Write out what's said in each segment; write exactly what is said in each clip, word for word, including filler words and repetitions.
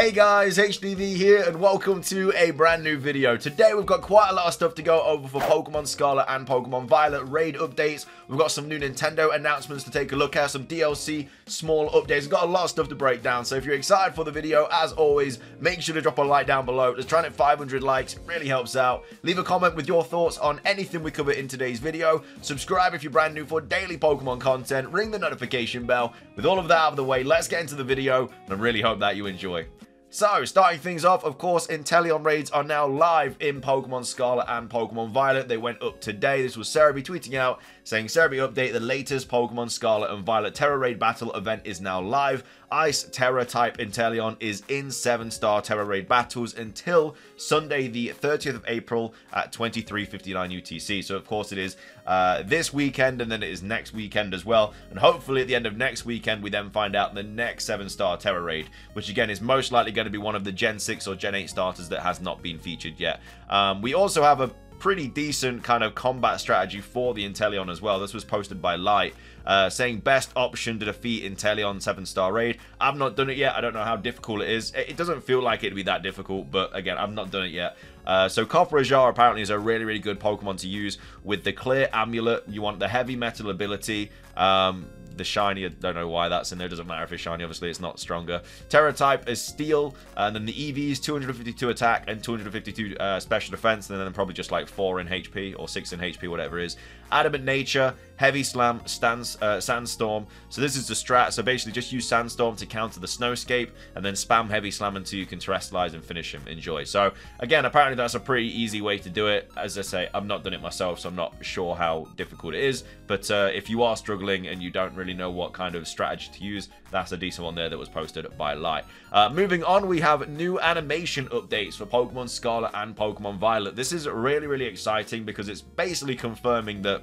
Hey guys, H D V here and welcome to a brand new video. Today we've got quite a lot of stuff to go over for Pokemon Scarlet and Pokemon Violet raid updates. We've got some new Nintendo announcements to take a look at, some D L C, small updates. We've got a lot of stuff to break down, so if you're excited for the video, as always, make sure to drop a like down below. Let's try and hit five hundred likes, it really helps out. Leave a comment with your thoughts on anything we cover in today's video. Subscribe if you're brand new for daily Pokemon content. Ring the notification bell. With all of that out of the way, let's get into the video and I really hope that you enjoy. So, starting things off, of course, Inteleon raids are now live in Pokemon Scarlet and Pokemon Violet. They went up today. This was Serebii tweeting out, saying, Serebii update, the latest Pokemon Scarlet and Violet Tera Raid battle event is now live. Ice Terra type Inteleon is in seven star Tera Raid battles until Sunday the thirtieth of April at twenty-three fifty-nine U T C. So, of course, it is uh, this weekend and then it is next weekend as well. And hopefully at the end of next weekend, we then find out the next seven star Tera Raid, which again is most likely going to be one of the Gen six or Gen eight starters that has not been featured yet. Um, we also have a pretty decent kind of combat strategy for the Inteleon as well. This was posted by Light, uh, saying best option to defeat Inteleon seven star raid. I've not done it yet. I don't know how difficult it is. It doesn't feel like it'd be that difficult, but again, I've not done it yet. Uh, so Copperajah apparently is a really, really good Pokemon to use with the clear amulet. You want the heavy metal ability. Um, The shiny, I don't know why that's in there. Doesn't matter if it's shiny. Obviously, it's not stronger. Terra type is steel, and then the E Vs two hundred fifty-two attack and two hundred fifty-two uh, special defense, and then probably just like four in H P or six in H P, whatever it is. Adamant nature, heavy slam, stands, uh, sandstorm. So this is the strat. So basically, just use sandstorm to counter the snowscape, and then spam heavy slam until you can terrestrialize and finish him. Enjoy. So again, apparently that's a pretty easy way to do it. As I say, I've not done it myself, so I'm not sure how difficult it is. But uh, if you are struggling and you don't really know what kind of strategy to use, that's a decent one there that was posted by Light. Uh, moving on, we have new animation updates for Pokemon Scarlet and Pokemon Violet. This is really, really exciting because it's basically confirming that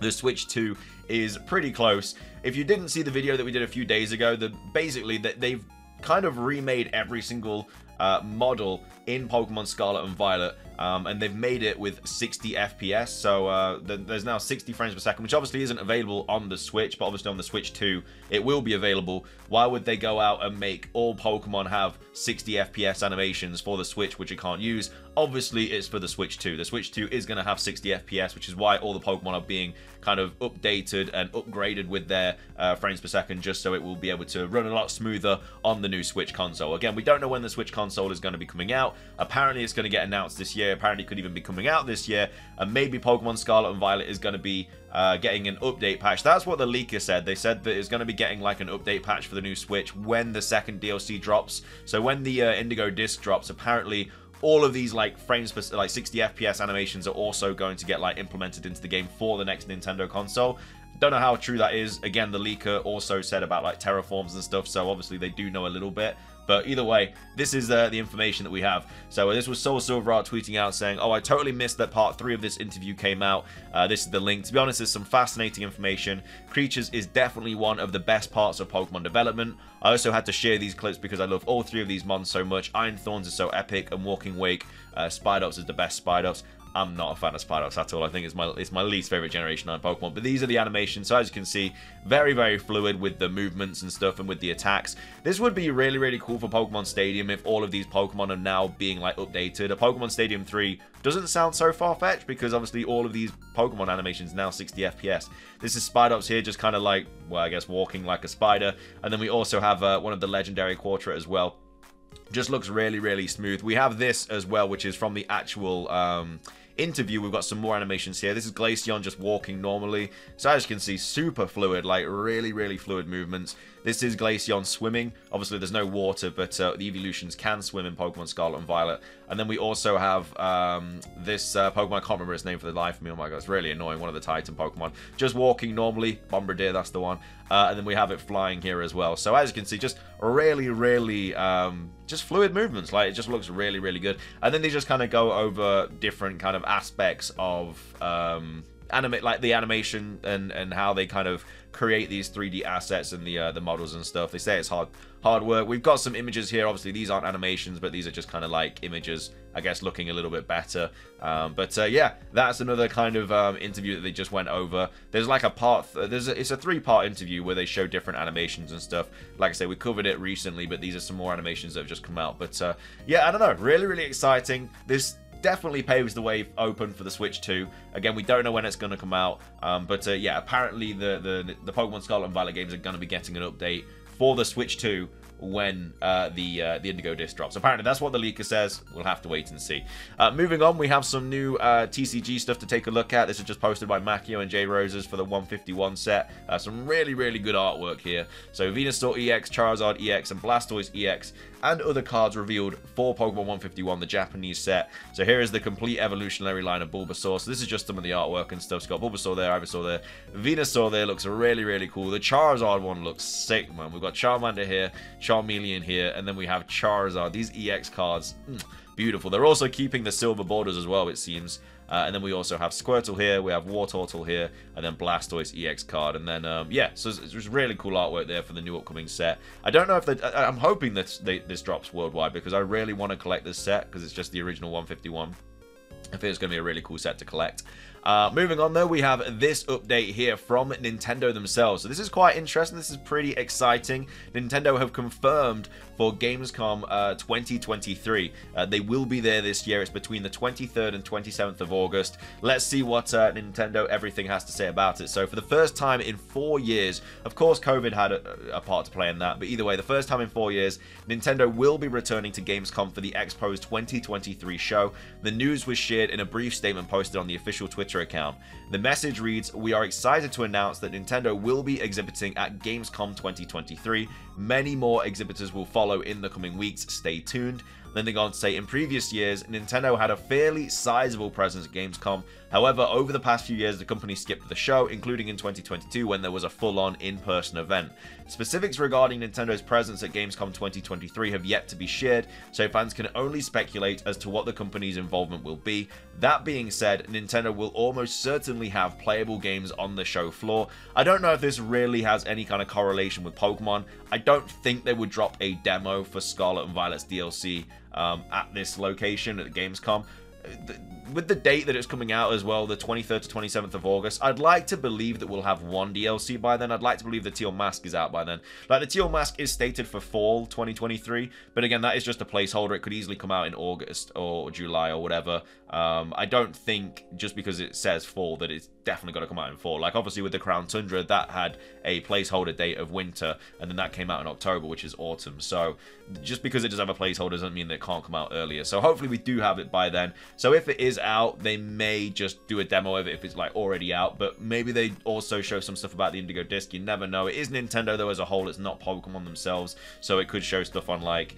the Switch two is pretty close. If you didn't see the video that we did a few days ago, the, basically that they've kind of remade every single uh, model in Pokemon Scarlet and Violet. Um, and they've made it with sixty F P S, so uh, th there's now sixty frames per second, which obviously isn't available on the Switch, but obviously on the Switch two, it will be available. Why would they go out and make all Pokemon have sixty F P S animations for the Switch, which you can't use? Obviously, it's for the Switch two. The Switch two is going to have sixty F P S, which is why all the Pokemon are being kind of updated and upgraded with their uh, frames per second, just so it will be able to run a lot smoother on the new Switch console. Again, we don't know when the Switch console is going to be coming out. Apparently, it's going to get announced this year. Apparently could even be coming out this year, and maybe Pokemon Scarlet and Violet is going to be uh, getting an update patch. That's what the leaker said. They said that it's going to be getting like an update patch for the new Switch when the second D L C drops. So when the uh, Indigo Disc drops, apparently all of these like frames per like sixty F P S animations are also going to get like implemented into the game for the next Nintendo console. Don't know how true that is. Again, the leaker also said about like terraforms and stuff, so obviously they do know a little bit. But either way, this is uh, the information that we have. So uh, this was SoulSilverArt tweeting out saying, oh, I totally missed that part three of this interview came out. Uh, this is the link. To be honest, there's some fascinating information. Creatures is definitely one of the best parts of Pokemon development. I also had to share these clips because I love all three of these mons so much. Iron Thorns is so epic, and Walking Wake, uh, Spidops is the best Spidops. I'm not a fan of Spidops at all. I think it's my it's my least favorite Generation nine Pokemon. But these are the animations. So as you can see, very, very fluid with the movements and stuff and with the attacks. This would be really, really cool for Pokemon Stadium if all of these Pokemon are now being like updated. A Pokemon Stadium three doesn't sound so far-fetched because obviously all of these Pokemon animations now sixty F P S. This is Spidops here, just kind of like, well, I guess walking like a spider. And then we also have uh, one of the legendary Quaxly as well. Just looks really, really smooth. We have this as well, which is from the actual um, interview. We've got some more animations here. This is Glaceon just walking normally. So as you can see, super fluid, like really, really fluid movements. This is Glaceon swimming. Obviously, there's no water, but uh, the Eeveelutions can swim in Pokemon Scarlet and Violet. And then we also have um, this uh, Pokemon. I can't remember its name for the life of me. Oh my god, it's really annoying. One of the Titan Pokemon. Just walking normally. Bombardier, that's the one. Uh, and then we have it flying here as well. So as you can see, just really, really, um, just fluid movements. Like, it just looks really, really good. And then they just kind of go over different kind of aspects of um animate like the animation and and how they kind of create these three D assets and the uh, the models and stuff. They say it's hard hard work. We've got some images here. Obviously, these aren't animations, but these are just kind of like images, I guess, looking a little bit better. Um, but uh, yeah, that's another kind of um, interview that they just went over. There's like a part. Th there's a, it's a three-part interview where they show different animations and stuff. Like I say, we covered it recently, but these are some more animations that have just come out. But uh, yeah, I don't know. Really, really exciting. This definitely paves the way open for the Switch two. Again, we don't know when it's going to come out, um, but uh, yeah, apparently the, the the Pokemon Scarlet and Violet games are going to be getting an update for the Switch two when uh, the uh, the Indigo Disc drops. Apparently, that's what the leaker says. We'll have to wait and see. Uh, moving on, we have some new uh, T C G stuff to take a look at. This is just posted by Macio and J Roses for the one fifty-one set. Uh, some really, really good artwork here. So Venusaur E X, Charizard E X, and Blastoise E X, and other cards revealed for Pokemon one fifty-one, the Japanese set. So here is the complete evolutionary line of Bulbasaur. So this is just some of the artwork and stuff. It's got Bulbasaur there, Ivysaur there, Venusaur there. Looks really, really cool. The Charizard one looks sick, man. We've got Charmander here, Charmeleon here, and then we have Charizard. These E X cards, mm, beautiful. They're also keeping the silver borders as well, it seems. Uh, and then we also have Squirtle here, we have Wartortle here, and then Blastoise E X card. And then, um, yeah, so there's really cool artwork there for the new upcoming set. I don't know if they... I, I'm hoping that they, this drops worldwide, because I really want to collect this set, because it's just the original one fifty-one. I think it's going to be a really cool set to collect. Uh, moving on, though, we have this update here from Nintendo themselves. So this is quite interesting. This is pretty exciting. Nintendo have confirmed for Gamescom uh, twenty twenty-three. Uh, they will be there this year. It's between the twenty-third and twenty-seventh of August. Let's see what uh, Nintendo Everything has to say about it. So for the first time in four years, of course, COVID had a, a part to play in that. But either way, the first time in four years, Nintendo will be returning to Gamescom for the Expo's twenty twenty-three show. The news was shared in a brief statement posted on the official Twitter account. The message reads, "We are excited to announce that Nintendo will be exhibiting at Gamescom twenty twenty-three. Many more exhibitors will follow in the coming weeks. Stay tuned." Then they go on to say, "In previous years, Nintendo had a fairly sizable presence at Gamescom. However, over the past few years, the company skipped the show, including in twenty twenty-two when there was a full-on in-person event. Specifics regarding Nintendo's presence at Gamescom twenty twenty-three have yet to be shared, so fans can only speculate as to what the company's involvement will be. That being said, Nintendo will almost certainly have playable games on the show floor." I don't know if this really has any kind of correlation with Pokemon. I don't think they would drop a demo for Scarlet and Violet's D L C um, at this location at Gamescom. The, with the date that it's coming out as well, the twenty-third to twenty-seventh of August, I'd like to believe that we'll have one D L C by then. I'd like to believe the Teal Mask is out by then. Like, the Teal Mask is stated for fall twenty twenty-three, but again, that is just a placeholder. It could easily come out in August or July or whatever. Um, I don't think just because it says fall that it's definitely got to come out in fall. Like, obviously, with the Crown Tundra, that had a placeholder date of winter, and then that came out in October, which is autumn. So just because it does have a placeholder doesn't mean that it can't come out earlier. So hopefully we do have it by then. So if it is out, they may just do a demo of it if it's like already out, but maybe they also show some stuff about the Indigo Disc. You never know. It is Nintendo though as a whole. It's not Pokemon themselves, so it could show stuff on like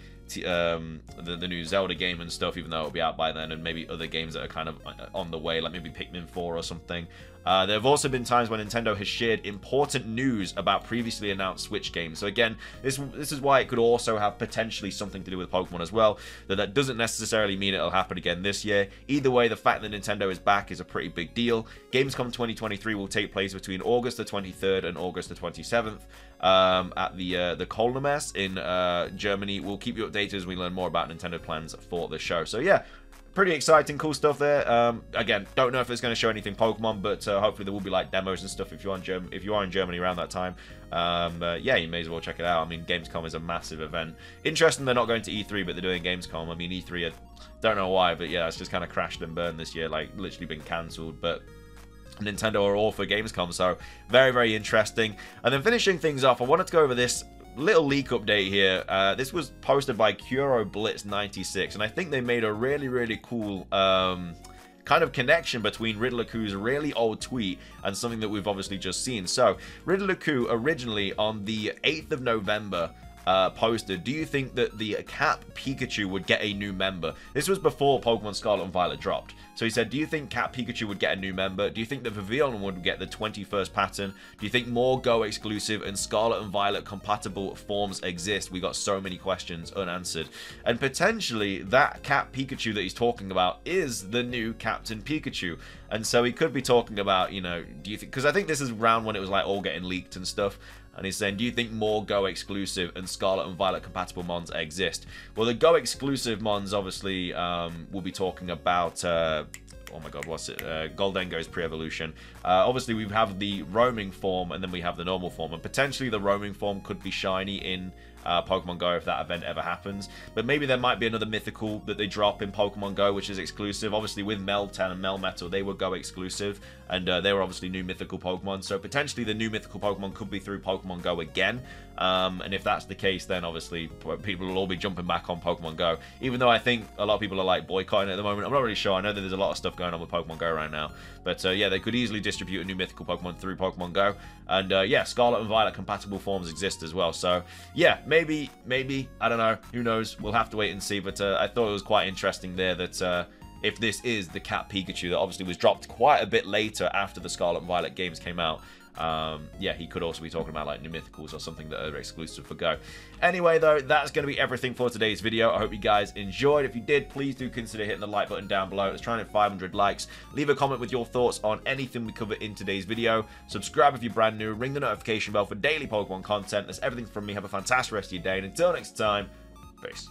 um, the, the new Zelda game and stuff, even though it'll be out by then, and maybe other games that are kind of on the way, like maybe Pikmin four or something. Uh, there have also been times when Nintendo has shared important news about previously announced Switch games. So again, this this is why it could also have potentially something to do with Pokemon as well, though that doesn't necessarily mean it'll happen again this year. Either way, the fact that Nintendo is back is a pretty big deal. Gamescom twenty twenty-three will take place between August the twenty-third and August the twenty-seventh um, at the uh, the Kölner Messe in uh, Germany. We'll keep you updated as we learn more about Nintendo plans for the show. So yeah, pretty exciting, cool stuff there. Um, again, don't know if it's going to show anything Pokemon, but uh, hopefully there will be like demos and stuff if you are in Germany. If you are in Germany around that time, um, uh, yeah, you may as well check it out. I mean, Gamescom is a massive event. Interesting, they're not going to E three, but they're doing Gamescom. I mean, E three, I don't know why, but yeah, it's just kind of crashed and burned this year. Like, literally been cancelled, but Nintendo are all for Gamescom, so very, very interesting. And then finishing things off, I wanted to go over this little leak update here. Uh, this was posted by Kuro Blitz ninety-six, and I think they made a really, really cool um, kind of connection between Riddler Q's really old tweet and something that we've obviously just seen. So Riddler Q originally on the eighth of November uh, posted, do you think that the Cap Pikachu would get a new member? This was before Pokemon Scarlet and Violet dropped. So he said, do you think Cap Pikachu would get a new member? Do you think that Vivian would get the twenty-first pattern? Do you think more Go exclusive and Scarlet and Violet compatible forms exist? We got so many questions unanswered. And potentially that Cap Pikachu that he's talking about is the new Captain Pikachu. And so he could be talking about, you know, do you think, because I think this is round when it was like all getting leaked and stuff. And he's saying, do you think more Go exclusive and Scarlet and Violet compatible mons exist? Well, the Go exclusive mons, obviously, um, we'll be talking about, uh, oh my god, what's it? Uh, Goldengo's pre-evolution. Uh, obviously, we have the roaming form, and then we have the normal form. And potentially, the roaming form could be shiny in uh, Pokemon Go if that event ever happens. But maybe there might be another mythical that they drop in Pokemon Go, which is exclusive. Obviously, with Meltan and Melmetal, they were Go exclusive. And uh, they were obviously new mythical Pokemon. So potentially, the new mythical Pokemon could be through Pokemon Go again. Um, and if that's the case, then obviously, people will all be jumping back on Pokemon Go. Even though I think a lot of people are like boycotting at the moment. I'm not really sure. I know that there's a lot of stuff going on with Pokemon Go right now, but uh, yeah, they could easily distribute a new mythical Pokemon through Pokemon Go, and uh, yeah, Scarlet and Violet compatible forms exist as well. So yeah, maybe, maybe I don't know, who knows? We'll have to wait and see. But uh, I thought it was quite interesting there that uh, if this is the Cat Pikachu that obviously was dropped quite a bit later after the Scarlet and Violet games came out. Um, yeah, he could also be talking about like new mythicals or something that are exclusive for Go. Anyway, though, that's going to be everything for today's video. I hope you guys enjoyed. If you did, please do consider hitting the like button down below. Let's try and hit five hundred likes. Leave a comment with your thoughts on anything we covered in today's video. Subscribe if you're brand new. Ring the notification bell for daily Pokemon content. That's everything from me. Have a fantastic rest of your day, and until next time, peace.